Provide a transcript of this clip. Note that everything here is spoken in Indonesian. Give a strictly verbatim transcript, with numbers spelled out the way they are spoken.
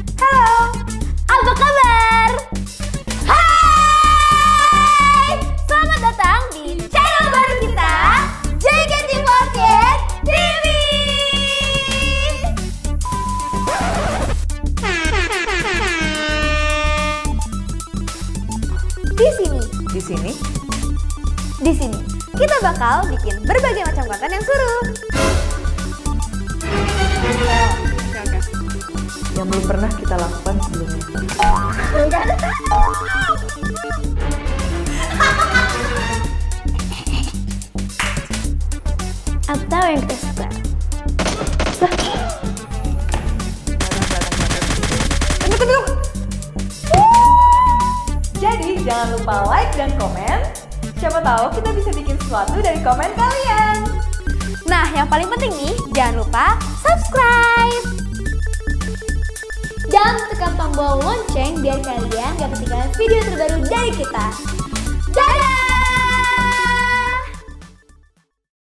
Halo, apa kabar? Hai, selamat datang di channel baru kita, J K T empat T V. Di sini, di sini, di sini, kita bakal bikin berbagai macam konten yang seru. Yang belum pernah kita lakukan sebelumnya. Atau yang kita suka. Jadi jangan lupa like dan komen. Siapa tahu kita bisa bikin sesuatu dari komen kalian. Nah, yang paling penting nih, jangan lupa subscribe. Dan tekan tombol lonceng biar kalian gak ketinggalan video terbaru dari kita. Dadah!